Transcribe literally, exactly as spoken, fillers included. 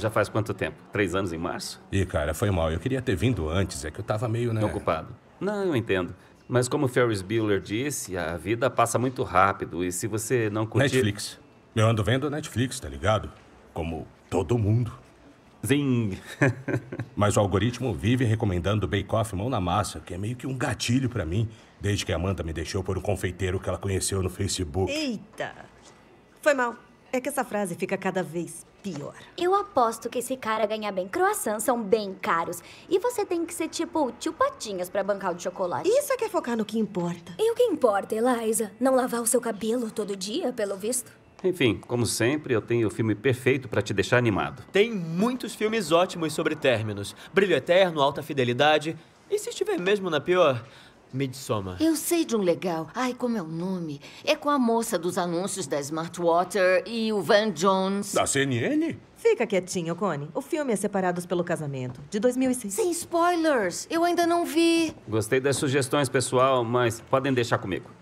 Já faz quanto tempo? Três anos em março? Ih, cara, foi mal. Eu queria ter vindo antes, é que eu tava meio, né... ocupado. Não, eu entendo. Mas como o Ferris Bueller disse, a vida passa muito rápido e se você não curtir... Netflix. Eu ando vendo Netflix, tá ligado? Como todo mundo. Zing! Mas o algoritmo vive recomendando Bake Off Mão na Massa, que é meio que um gatilho pra mim, desde que a Amanda me deixou por um confeiteiro que ela conheceu no Facebook. Eita! Foi mal. É que essa frase fica cada vez pior. Eu aposto que esse cara ganha bem. Croissants são bem caros. E você tem que ser tipo tio Patinhas pra bancar o de chocolate. Isso é que é focar no que importa. E o que importa, Eliza? Não lavar o seu cabelo todo dia, pelo visto? Enfim, como sempre, eu tenho o filme perfeito pra te deixar animado. Tem muitos filmes ótimos sobre términos. Brilho Eterno, Alta Fidelidade. E se estiver mesmo na pior... Midsommar. Eu sei de um legal. Ai, como é o nome? É com a moça dos anúncios da Smartwater e o Van Jones. Da C N N? Fica quietinho, Connie. O filme é Separados pelo Casamento, de dois mil e seis. Sem spoilers! Eu ainda não vi. Gostei das sugestões, pessoal, mas podem deixar comigo.